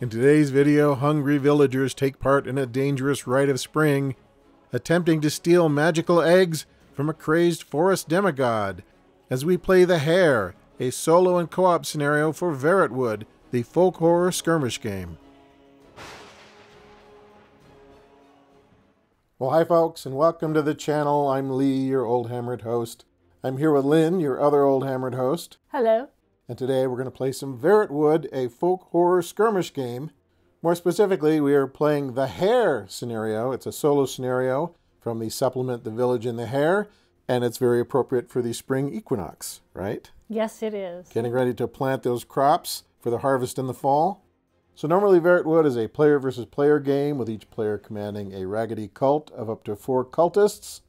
In today's video, hungry villagers take part in a dangerous rite of spring, attempting to steal magical eggs from a crazed forest demigod, as we play The Hare, a solo and co-op scenario for Verrotwood, the folk horror skirmish game. Well, hi folks, and welcome to the channel. I'm Lee, your old hammered host. I'm here with Lynn, your other old hammered host. Hello. And today we're going to play some Verrotwood, a folk horror skirmish game. More specifically, we are playing the Hare scenario. It's a solo scenario from the supplement The Village and the Hare, and it's very appropriate for the spring equinox, right? Yes, it is. Getting ready to plant those crops for the harvest in the fall. So normally Verrotwood is a player versus player game with each player commanding a raggedy cult of up to 4 cultists.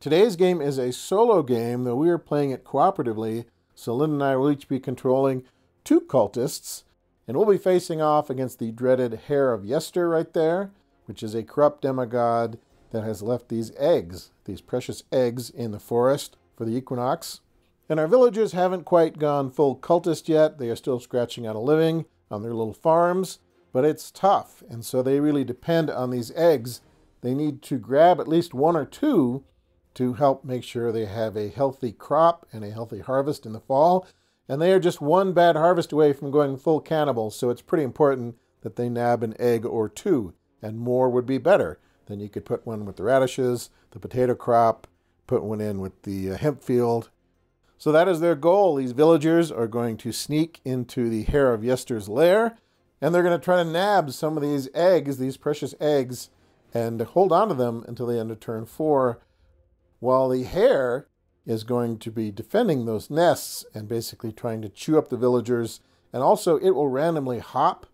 Today's game is a solo game, though we are playing it cooperatively. So Lynn and I will each be controlling 2 cultists, and we'll be facing off against the dreaded Hare of Yester right there, which is a corrupt demigod that has left these eggs, these precious eggs, in the forest for the equinox. And our villagers haven't quite gone full cultist yet. They are still scratching out a living on their little farms, but it's tough, and so they really depend on these eggs. They need to grab at least 1 or 2 to help make sure they have a healthy crop and a healthy harvest in the fall. And they are just 1 bad harvest away from going full cannibal, so it's pretty important that they nab an egg or 2, and more would be better. Then you could put one with the radishes, the potato crop, put one in with the hemp field. So that is their goal. These villagers are going to sneak into the Hare of Yester's lair, and they're going to try to nab some of these eggs, these precious eggs, and hold on to them until the end of turn 4, while the hare is going to be defending those nests and basically trying to chew up the villagers. And also it will randomly hop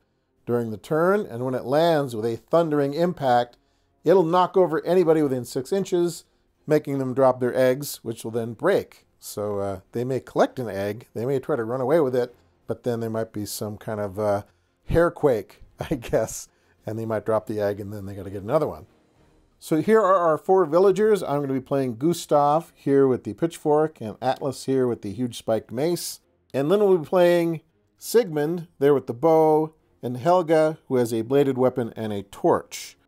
during the turn, and when it lands with a thundering impact, it'll knock over anybody within 6 inches, making them drop their eggs, which will then break. So they may collect an egg, they may try to run away with it, but then there might be some kind of hare quake, I guess, and they might drop the egg and then they got to get another one. So here are our 4 villagers. I'm going to be playing Gustav here with the pitchfork, and Atlas here with the huge spiked mace. And Lynn will be playing Sigmund there with the bow, and Helga, who has a bladed weapon and a torch.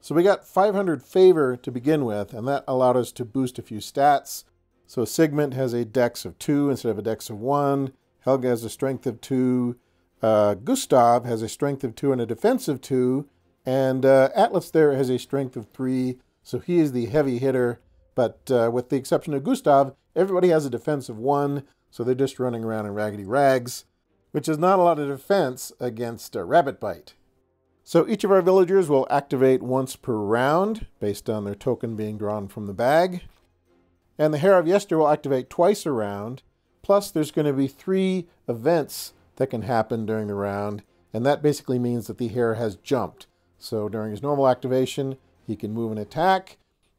So we got 500 favor to begin with, and that allowed us to boost a few stats. So Sigmund has a dex of 2 instead of a dex of 1. Helga has a strength of 2. Gustav has a strength of 2 and a defense of 2. And Atlas there has a strength of 3, so he is the heavy hitter. But with the exception of Gustav, everybody has a defense of 1, so they're just running around in raggedy rags, which is not a lot of defense against a rabbit bite. So each of our villagers will activate once per round, based on their token being drawn from the bag. And the Hare of Yester will activate twice a round, plus there's going to be 3 events that can happen during the round, and that basically means that the hare has jumped. So during his normal activation, he can move and attack.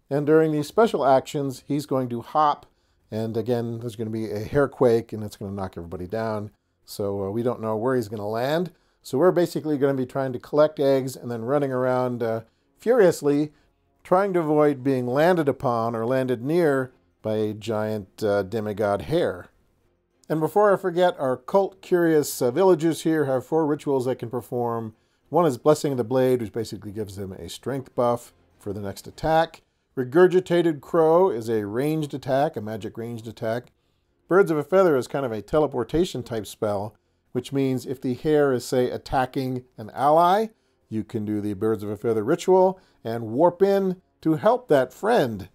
And during these special actions, he's going to hop. And again, there's going to be a hare quake, and it's going to knock everybody down. So we don't know where he's going to land. So we're basically going to be trying to collect eggs and then running around furiously, trying to avoid being landed upon or landed near by a giant demigod hare. And before I forget, our cult-curious villagers here have 4 rituals they can perform. One is Blessing of the Blade, which basically gives them a strength buff for the next attack. Regurgitated Crow is a ranged attack, a magic ranged attack. Birds of a Feather is kind of a teleportation type spell, which means if the hare is, say, attacking an ally, you can do the Birds of a Feather ritual and warp in to help that friend.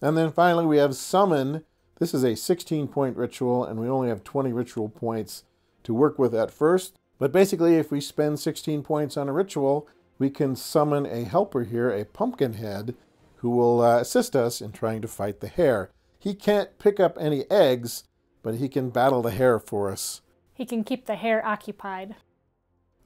And then finally we have Summon. This is a 16-point ritual, and we only have 20 ritual points to work with at first. But basically, if we spend 16 points on a ritual, we can summon a helper here, a Pumpkinhead, who will assist us in trying to fight the hare. He can't pick up any eggs, but he can battle the hare for us. He can keep the hare occupied.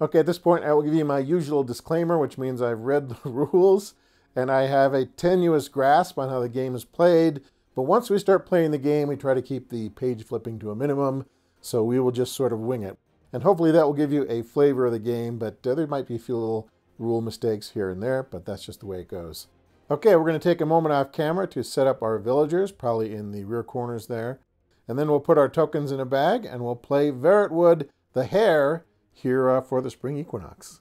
Okay, at this point, I will give you my usual disclaimer, which means I've read the rules, and I have a tenuous grasp on how the game is played. But once we start playing the game, we try to keep the page flipping to a minimum, so we will just sort of wing it. And hopefully that will give you a flavor of the game, but there might be a few little rule mistakes here and there, but that's just the way it goes. Okay, we're going to take a moment off camera to set up our villagers, probably in the rear corners there. And then we'll put our tokens in a bag, and we'll play Verrotwood, the Hare, here for the spring equinox.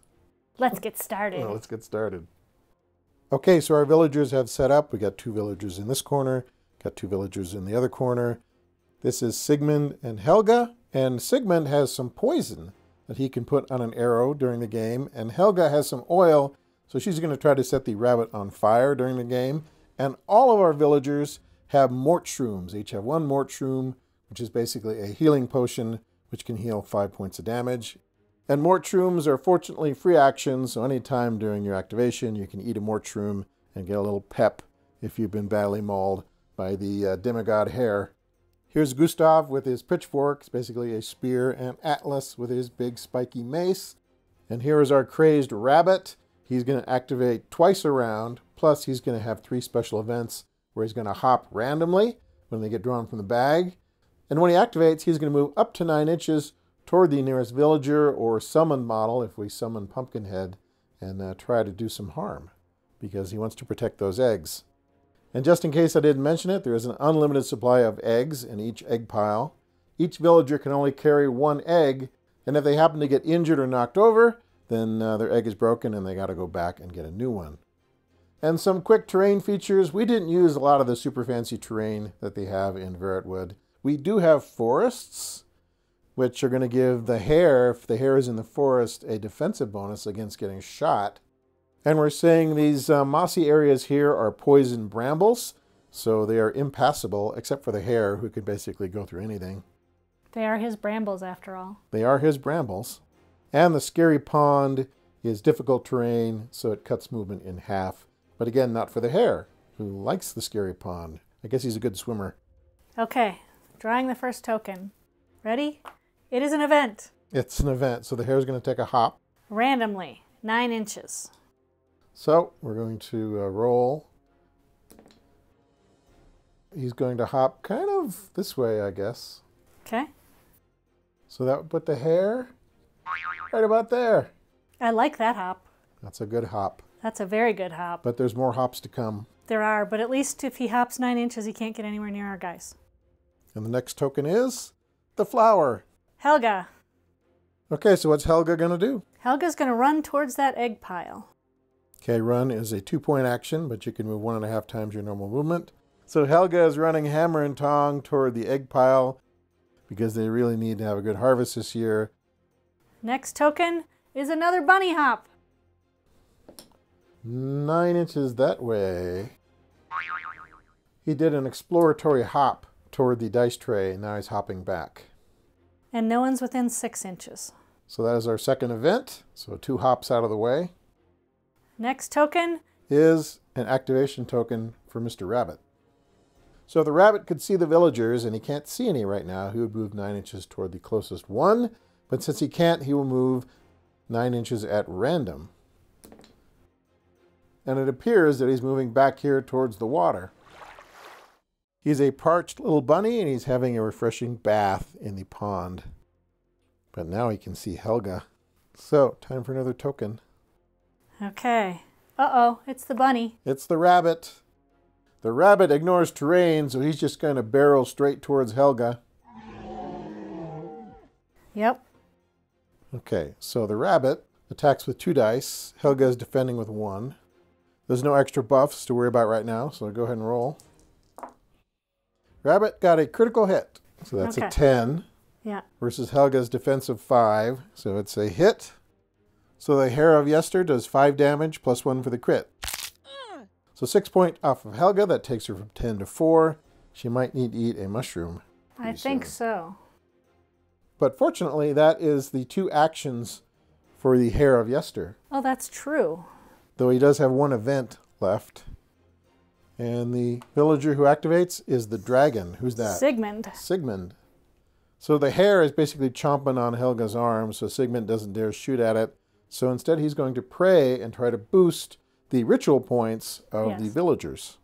Let's get started. Well, let's get started. Okay, so our villagers have set up. We got two villagers in this corner, got two villagers in the other corner. This is Sigmund and Helga, and Sigmund has some poison that he can put on an arrow during the game, and Helga has some oil, so she's going to try to set the rabbit on fire during the game. And all of our villagers have mort shrooms. Each have one mort shroom, which is basically a healing potion, which can heal 5 points of damage. And mort shrooms are fortunately free actions, so any time during your activation, you can eat a mort shroom and get a little pep if you've been badly mauled by the demigod hare. Here's Gustav with his pitchfork, it's basically a spear, and Atlas with his big spiky mace. And here is our crazed rabbit. He's going to activate twice a round, plus he's going to have 3 special events where he's going to hop randomly when they get drawn from the bag. And when he activates, he's going to move up to 9 inches toward the nearest villager or summon model if we summon Pumpkinhead and try to do some harm because he wants to protect those eggs. And just in case I didn't mention it, there is an unlimited supply of eggs in each egg pile. Each villager can only carry 1 egg, and if they happen to get injured or knocked over, then their egg is broken and they got to go back and get a new one. And some quick terrain features. We didn't use a lot of the super fancy terrain that they have in Verrotwood. We do have forests, which are going to give the hare, if the hare is in the forest, a defensive bonus against getting shot. And we're saying these mossy areas here are poison brambles, so they are impassable, except for the hare, who could basically go through anything. They are his brambles, after all. They are his brambles. And the scary pond is difficult terrain, so it cuts movement in half. But again, not for the hare, who likes the scary pond. I guess he's a good swimmer. Okay, drawing the first token. Ready? It is an event. It's an event, so the hare's going to take a hop. Randomly, 9 inches. So we're going to roll. He's going to hop kind of this way, I guess. Okay. So that would put the hare right about there. I like that hop. That's a good hop. That's a very good hop. But there's more hops to come. There are, but at least if he hops 9 inches, he can't get anywhere near our guys. And the next token is the flower. Helga. Okay, so what's Helga going to do? Helga's going to run towards that egg pile. Okay, run is a 2-point action, but you can move 1.5 times your normal movement. So Helga is running hammer and tong toward the egg pile because they really need to have a good harvest this year. Next token is another bunny hop. 9 inches that way. He did an exploratory hop toward the dice tray, and now he's hopping back. And no one's within 6 inches. So that is our second event. So 2 hops out of the way. Next token is an activation token for Mr. Rabbit. So if the rabbit could see the villagers, and he can't see any right now, he would move 9 inches toward the closest one. But since he can't, he will move 9 inches at random. And it appears that he's moving back here towards the water. He's a parched little bunny, and he's having a refreshing bath in the pond. But now he can see Helga. So, time for another token. Okay. Uh-oh, it's the bunny. It's the rabbit. The rabbit ignores terrain, so he's just going to barrel straight towards Helga. Yep. Okay, so the rabbit attacks with 2 dice. Helga is defending with 1. There's no extra buffs to worry about right now, so go ahead and roll. Rabbit got a critical hit, so that's okay. A 10. Yeah. Versus Helga's defensive 5, so it's a hit. So the Hare of Yester does 5 damage, plus 1 for the crit. So 6 points off of Helga, that takes her from 10 to 4. She might need to eat a mushroom. I think so. But fortunately, that is the 2 actions for the Hare of Yester. Oh, that's true. Though he does have 1 event left. And the villager who activates is the dragon. Who's that? Sigmund. Sigmund. So the hare is basically chomping on Helga's arm, so Sigmund doesn't dare shoot at it. So instead, he's going to pray and try to boost the ritual points of the villagers.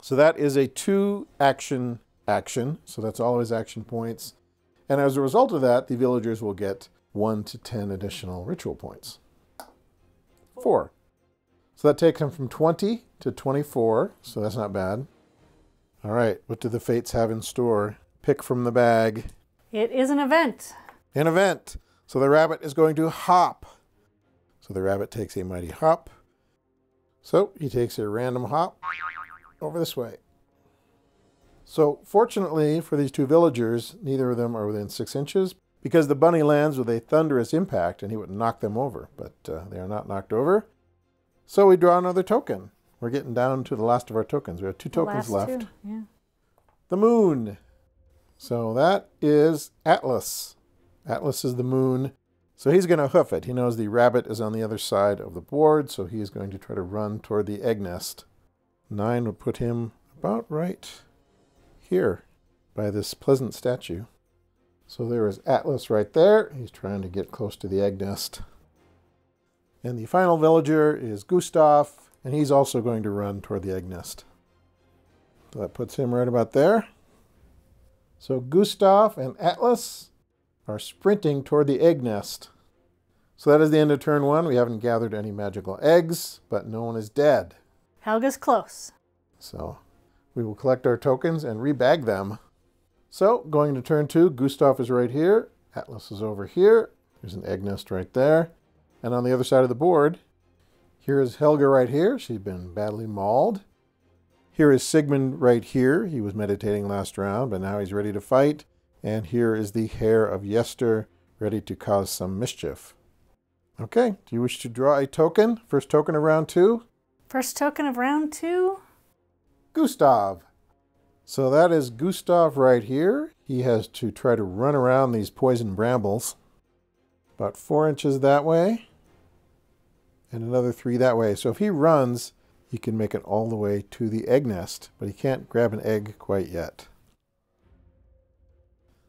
So that is a 2-action action. So that's all his action points. And as a result of that, the villagers will get 1 to 10 additional ritual points. 4. So that takes him from 20 to 24. So that's not bad. All right. What do the fates have in store? Pick from the bag. It is an event. An event. So the rabbit is going to hop. So So the rabbit takes a mighty hop. So he takes a random hop over this way. So fortunately for these two villagers, neither of them are within 6 inches, because the bunny lands with a thunderous impact and he would knock them over, but they are not knocked over. So we draw another token. We're getting down to the last of our tokens. We have two tokens left. Yeah. The moon. So that is Atlas. Atlas is the moon. So he's going to hoof it. He knows the rabbit is on the other side of the board, so he is going to try to run toward the egg nest. 9 would put him about right here by this pleasant statue. So there is Atlas right there. He's trying to get close to the egg nest. And the final villager is Gustav, and he's also going to run toward the egg nest. So that puts him right about there. So Gustav and Atlas are sprinting toward the egg nest. So that is the end of turn 1. We haven't gathered any magical eggs, but no one is dead. Helga's close. So we will collect our tokens and rebag them. So going to turn 2, Gustav is right here. Atlas is over here. There's an egg nest right there. And on the other side of the board, here is Helga right here. She's been badly mauled. Here is Sigmund right here. He was meditating last round, but now he's ready to fight. And here is the Hare of Yester, ready to cause some mischief. Okay, do you wish to draw a token? First token of round 2? First token of round 2? Gustav. So that is Gustav right here. He has to try to run around these poison brambles. About 4 inches that way. And another 3 that way. So if he runs, he can make it all the way to the egg nest, but he can't grab an egg quite yet.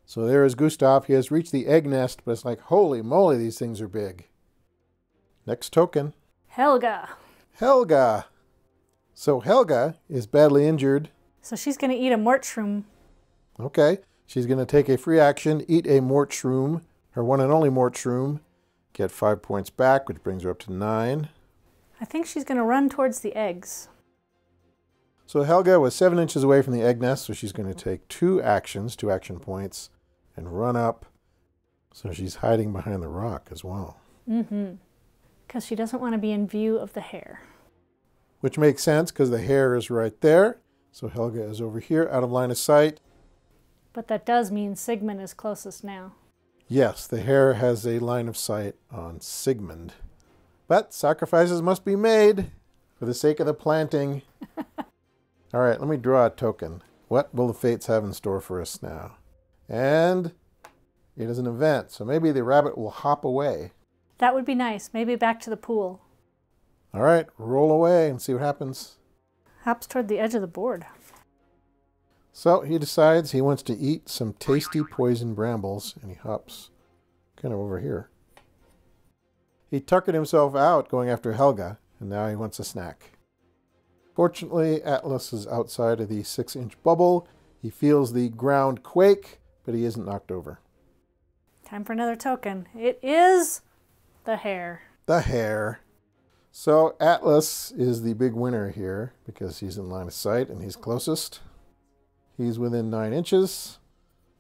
So there is Gustav. He has reached the egg nest, but it's like, holy moly, these things are big. Next token. Helga. Helga. So Helga is badly injured. So she's going to eat a mort shroom. Okay. She's going to take a free action, eat a mort shroom, her one and only mort shroom, get 5 points back, which brings her up to 9. I think she's going to run towards the eggs. So Helga was 7 inches away from the egg nest, so she's going to take 2 action points, and run up. So she's hiding behind the rock as well. Mm-hmm. Because she doesn't want to be in view of the hare. Which makes sense, because the hare is right there. So Helga is over here, out of line of sight. But that does mean Sigmund is closest now. Yes, the hare has a line of sight on Sigmund. But sacrifices must be made for the sake of the planting. All right, let me draw a token. What will the fates have in store for us now? And it is an event, so maybe the rabbit will hop away. That would be nice. Maybe back to the pool. All right, roll away and see what happens. Hops toward the edge of the board. So he decides he wants to eat some tasty poison brambles, and he hops kind of over here. He tuckered himself out going after Helga, and now he wants a snack. Fortunately, Atlas is outside of the 6-inch bubble. He feels the ground quake, but he isn't knocked over. Time for another token. It is the hare. The hare. So Atlas is the big winner here because he's in line of sight and he's closest. He's within 9 inches.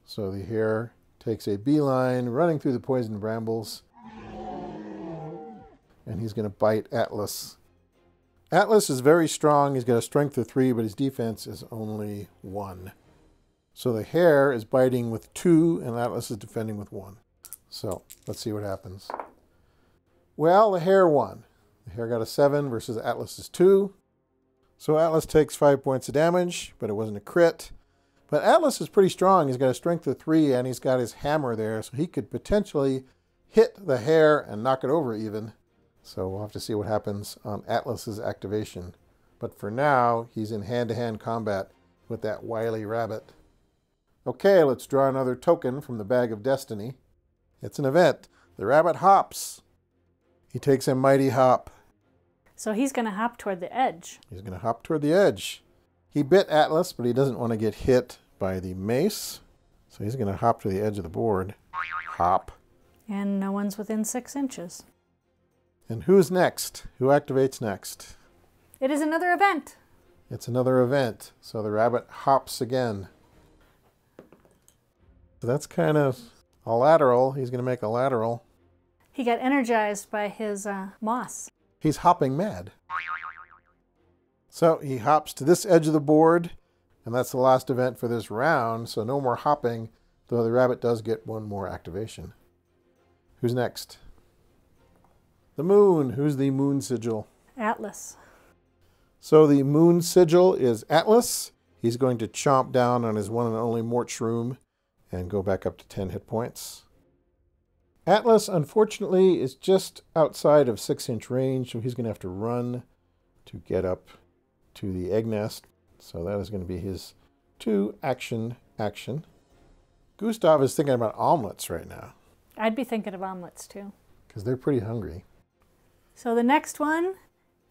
So the hare takes a beeline running through the poison brambles, and he's going to bite Atlas. Atlas is very strong. He's got a strength of 3, but his defense is only 1. So the hare is biting with 2, and Atlas is defending with 1. So let's see what happens. Well, the hare won. The hare got a 7 versus Atlas's 2. So Atlas takes 5 points of damage, but it wasn't a crit. But Atlas is pretty strong. He's got a strength of 3, and he's got his hammer there, so he could potentially hit the hare and knock it over even. So we'll have to see what happens on Atlas's activation. But for now, he's in hand-to-hand combat with that wily rabbit. Okay, let's draw another token from the Bag of Destiny. It's an event. The rabbit hops. He takes a mighty hop. So he's going to hop toward the edge. He's going to hop toward the edge. He bit Atlas, but he doesn't want to get hit by the mace. So he's going to hop to the edge of the board. Hop. And no one's within 6 inches. And who's next? Who activates next? It is another event. It's another event. So the rabbit hops again. So that's kind of a lateral. He's going to make a lateral. He got energized by his moss. He's hopping mad. So he hops to this edge of the board, and that's the last event for this round, so no more hopping, though the rabbit does get one more activation. Who's next? The moon. Who's the moon sigil? Atlas. So the moon sigil is Atlas. He's going to chomp down on his one and only Mort Shroom and go back up to 10 hit points. Atlas, unfortunately, is just outside of 6-inch range, so he's going to have to run to get up to the egg nest. So that is going to be his two action. Gustav is thinking about omelets right now. I'd be thinking of omelets, too. Because they're pretty hungry. So the next one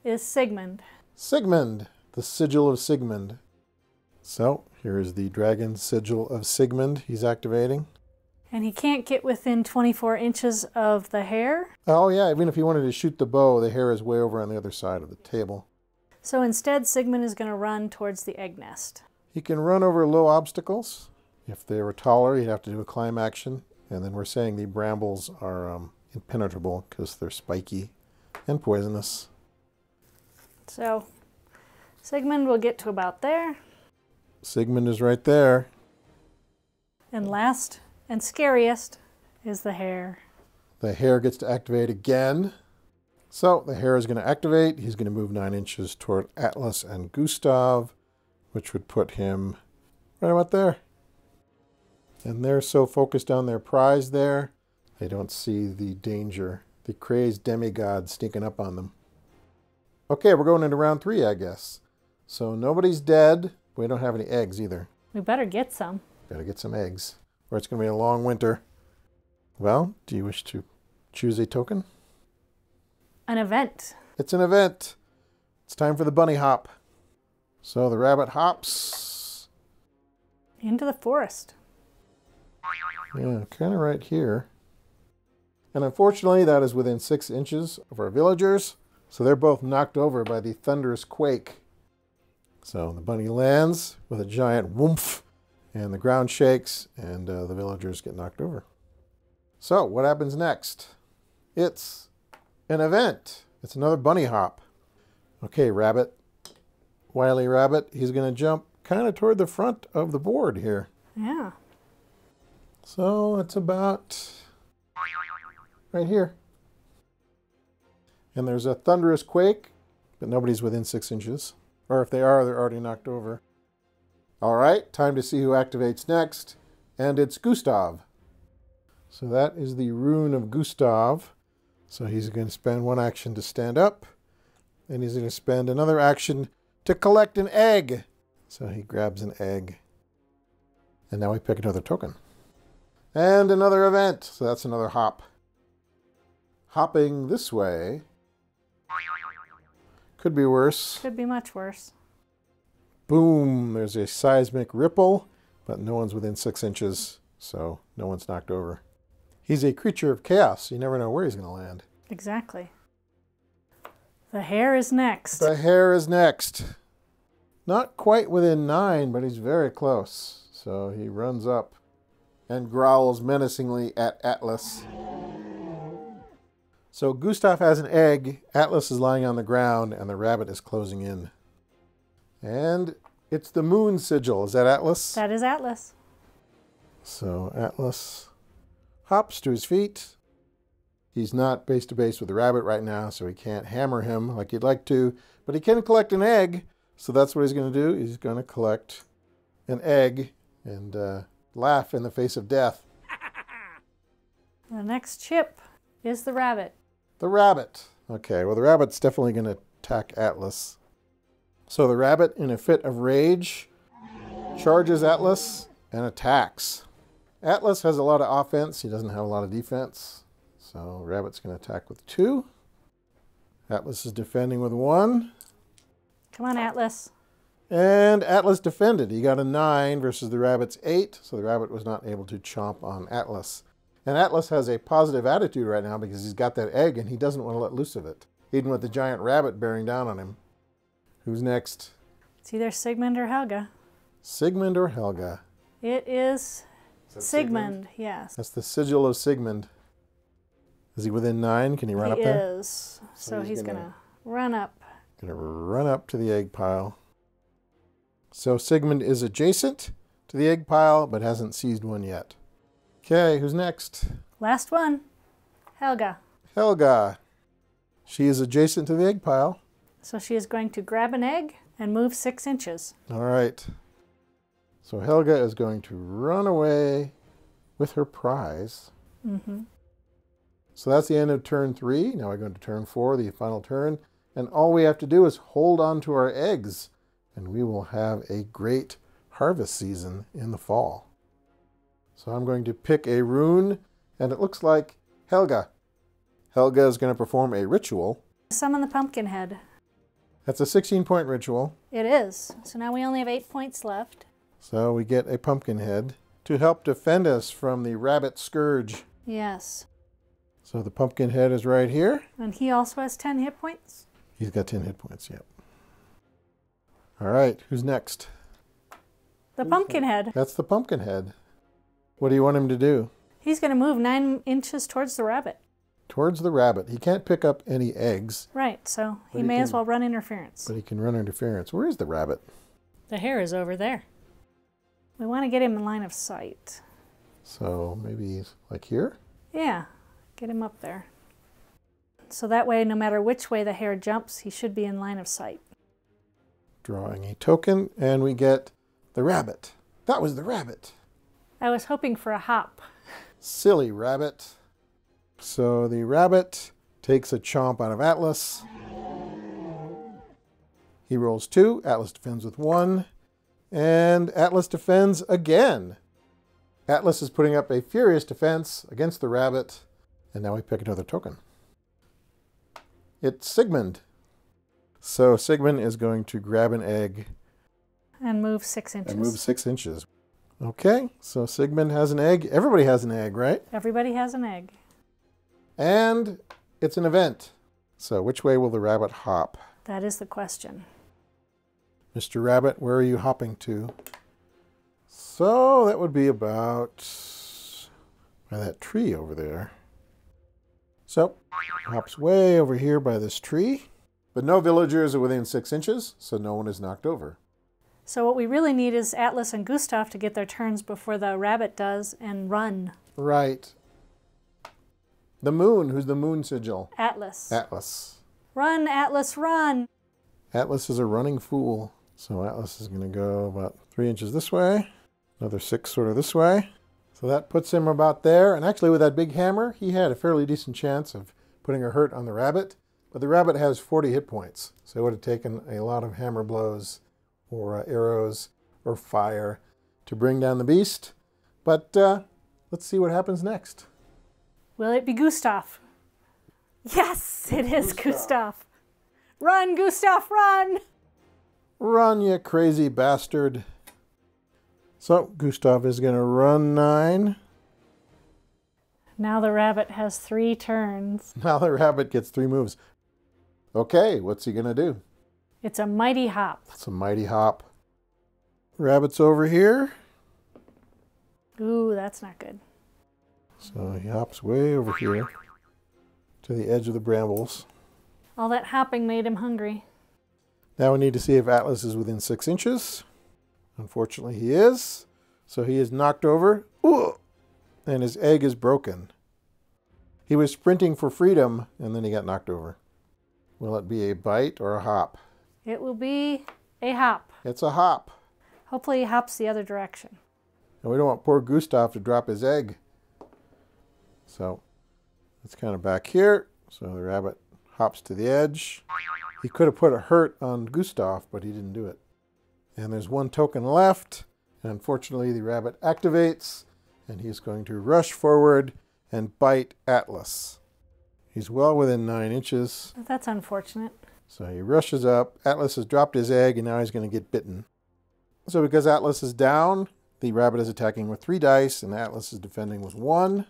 is Sigmund. Sigmund, the sigil of Sigmund. So here is the dragon sigil of Sigmund he's activating. And he can't get within 24 inches of the hare. Oh yeah, even if he wanted to shoot the bow, the hare is way over on the other side of the table. So instead, Sigmund is going to run towards the egg nest. He can run over low obstacles. If they were taller, he'd have to do a climb action. And then we're saying the brambles are impenetrable because they're spiky and poisonous. So Sigmund will get to about there. Sigmund is right there. And last and scariest is the hare. The hare gets to activate again. So the hare is going to activate. He's going to move 9 inches toward Atlas and Gustav, which would put him right about there. And they're so focused on their prize there, they don't see the danger, the crazed demigod sneaking up on them. Okay, we're going into round 3, I guess. So nobody's dead. We don't have any eggs either. We better get some. Better get some eggs, or it's going to be a long winter. Well, do you wish to choose a token? An event. It's an event. It's time for the bunny hop. So the rabbit hops into the forest. Yeah, kind of right here. And unfortunately, that is within 6 inches of our villagers. So they're both knocked over by the thunderous quake. So the bunny lands with a giant whoomph, and the ground shakes, and the villagers get knocked over. So what happens next? It's an event. It's another bunny hop. Okay, rabbit. Wily rabbit. He's going to jump kind of toward the front of the board here. Yeah. So it's about right here. And there's a thunderous quake, but nobody's within 6 inches. Or if they are, they're already knocked over. All right, time to see who activates next. And it's Gustav. So that is the rune of Gustav. So he's going to spend one action to stand up. And he's going to spend another action to collect an egg. So he grabs an egg. And now we pick another token. And another event. So that's another hop. Hopping this way. Could be worse. Could be much worse. Boom! There's a seismic ripple, but no one's within 6 inches, so no one's knocked over. He's a creature of chaos. You never know where he's going to land. Exactly. The hare is next. The hare is next. Not quite within 9, but he's very close. So he runs up and growls menacingly at Atlas. So Gustav has an egg, Atlas is lying on the ground, and the rabbit is closing in. And it's the moon sigil. Is that Atlas? That is Atlas. So Atlas hops to his feet. He's not base to base with the rabbit right now, so he can't hammer him like he'd like to, but he can collect an egg. So that's what he's going to do. He's going to collect an egg and laugh in the face of death. The next chip is the rabbit. The rabbit. Okay, well, the rabbit's definitely going to attack Atlas. So the rabbit, in a fit of rage, charges Atlas and attacks. Atlas has a lot of offense. He doesn't have a lot of defense. So the rabbit's going to attack with 2. Atlas is defending with 1. Come on, Atlas. And Atlas defended. He got a 9 versus the rabbit's 8. So the rabbit was not able to chomp on Atlas. And Atlas has a positive attitude right now because he's got that egg and he doesn't want to let loose of it, even with the giant rabbit bearing down on him. Who's next? It's either Sigmund or Helga. Sigmund or Helga. It is Sigmund, yes. That's the sigil of Sigmund. Is he within 9? Can he run up there? He is. So he's gonna run up. Gonna run up to the egg pile. So Sigmund is adjacent to the egg pile, but hasn't seized one yet. Okay, who's next? Last one. Helga. Helga. She is adjacent to the egg pile. So she is going to grab an egg and move 6 inches. All right. So Helga is going to run away with her prize. Mm-hmm. So that's the end of turn 3. Now we're going to turn 4, the final turn. And all we have to do is hold on to our eggs, and we will have a great harvest season in the fall. So I'm going to pick a rune, and it looks like Helga. Helga is going to perform a ritual. Summon the Pumpkinhead. That's a 16-point ritual. It is. So now we only have 8 points left. So we get a Pumpkinhead to help defend us from the rabbit scourge. Yes. So the Pumpkinhead is right here. And he also has 10 hit points? He's got 10 hit points, yep. All right, who's next? The Pumpkinhead. That's the Pumpkinhead. What do you want him to do? He's going to move 9 inches towards the rabbit. Towards the rabbit. He can't pick up any eggs. Right, so he may as well run interference. But he can run interference. Where is the rabbit? The hare is over there. We want to get him in line of sight. So maybe like here? Yeah. Get him up there. So that way, no matter which way the hare jumps, he should be in line of sight. Drawing a token, and we get the rabbit. That was the rabbit. I was hoping for a hop. Silly rabbit. So the rabbit takes a chomp out of Atlas. He rolls 2. Atlas defends with 1. And Atlas defends again. Atlas is putting up a furious defense against the rabbit. And now we pick another token. It's Sigmund. So Sigmund is going to grab an egg. And move 6 inches. And move 6 inches. Okay, so Sigmund has an egg. Everybody has an egg, right? Everybody has an egg. And it's an event. So which way will the rabbit hop? That is the question. Mr. Rabbit, where are you hopping to? So that would be about by that tree over there. So, hops way over here by this tree. But no villagers are within 6 inches, so no one is knocked over. So what we really need is Atlas and Gustav to get their turns before the rabbit does and run. Right. The moon. Who's the moon sigil? Atlas. Atlas. Run, Atlas, run! Atlas is a running fool. So Atlas is going to go about 3 inches this way. Another 6 sort of this way. So that puts him about there, and actually with that big hammer, he had a fairly decent chance of putting a hurt on the rabbit, but the rabbit has 40 hit points, so it would have taken a lot of hammer blows or arrows or fire to bring down the beast. But let's see what happens next. Will it be Gustav? Yes, it is Gustav. Run, Gustav, run! Run, you crazy bastard. So, Gustav is going to run 9. Now the rabbit has 3 turns. Now the rabbit gets 3 moves. Okay, what's he going to do? It's a mighty hop. It's a mighty hop. Rabbit's over here. Ooh, that's not good. So he hops way over here to the edge of the brambles. All that hopping made him hungry. Now we need to see if Atlas is within 6 inches. Unfortunately, he is. So he is knocked over, and his egg is broken. He was sprinting for freedom, and then he got knocked over. Will it be a bite or a hop? It will be a hop. It's a hop. Hopefully he hops the other direction. And we don't want poor Gustav to drop his egg. So it's kind of back here. So the rabbit hops to the edge. He could have put a hurt on Gustav, but he didn't do it. And there's 1 token left, and unfortunately the rabbit activates, and he's going to rush forward and bite Atlas. He's well within 9 inches. That's unfortunate. So he rushes up. Atlas has dropped his egg, and now he's going to get bitten. So because Atlas is down, the rabbit is attacking with 3 dice, and Atlas is defending with 1.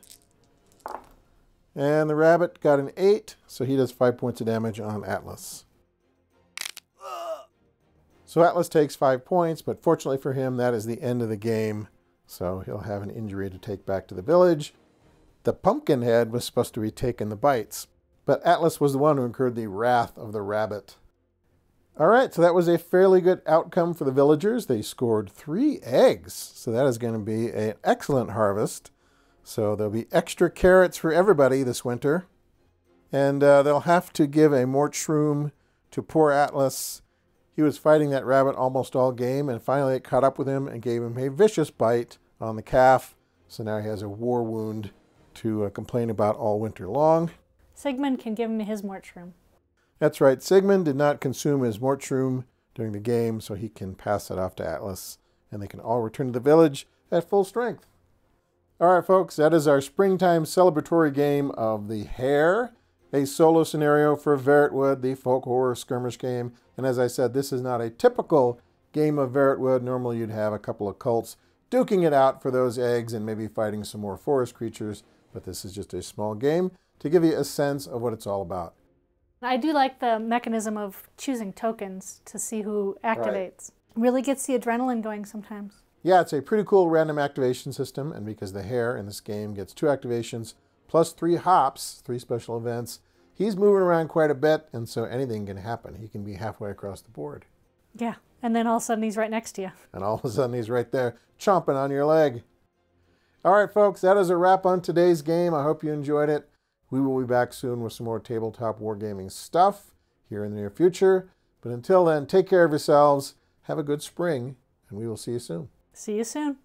And the rabbit got an 8, so he does 5 points of damage on Atlas. So Atlas takes 5 points, but fortunately for him, that is the end of the game. So he'll have an injury to take back to the village. The Pumpkinhead was supposed to be taking the bites, but Atlas was the one who incurred the wrath of the rabbit. All right, so that was a fairly good outcome for the villagers. They scored 3 eggs, so that is going to be an excellent harvest. So there'll be extra carrots for everybody this winter. And they'll have to give a more shroom to poor Atlas. He was fighting that rabbit almost all game, and finally it caught up with him and gave him a vicious bite on the calf. So now he has a war wound to complain about all winter long. Sigmund can give him his mort shroom. That's right. Sigmund did not consume his mort shroom during the game, so he can pass it off to Atlas, and they can all return to the village at full strength. All right, folks, that is our springtime celebratory game of the Hare, a solo scenario for Verrotwood, the folk horror skirmish game. And as I said, this is not a typical game of Verrotwood. Normally you'd have a couple of cults duking it out for those eggs and maybe fighting some more forest creatures, but this is just a small game to give you a sense of what it's all about. I do like the mechanism of choosing tokens to see who activates. Right. Really gets the adrenaline going sometimes. Yeah, it's a pretty cool random activation system, and because the hare in this game gets 2 activations plus 3 hops, 3 special events, he's moving around quite a bit, and so anything can happen. He can be halfway across the board. Yeah, and then all of a sudden he's right next to you. And all of a sudden he's right there chomping on your leg. All right, folks, that is a wrap on today's game. I hope you enjoyed it. We will be back soon with some more tabletop wargaming stuff here in the near future. But until then, take care of yourselves, have a good spring, and we will see you soon. See you soon.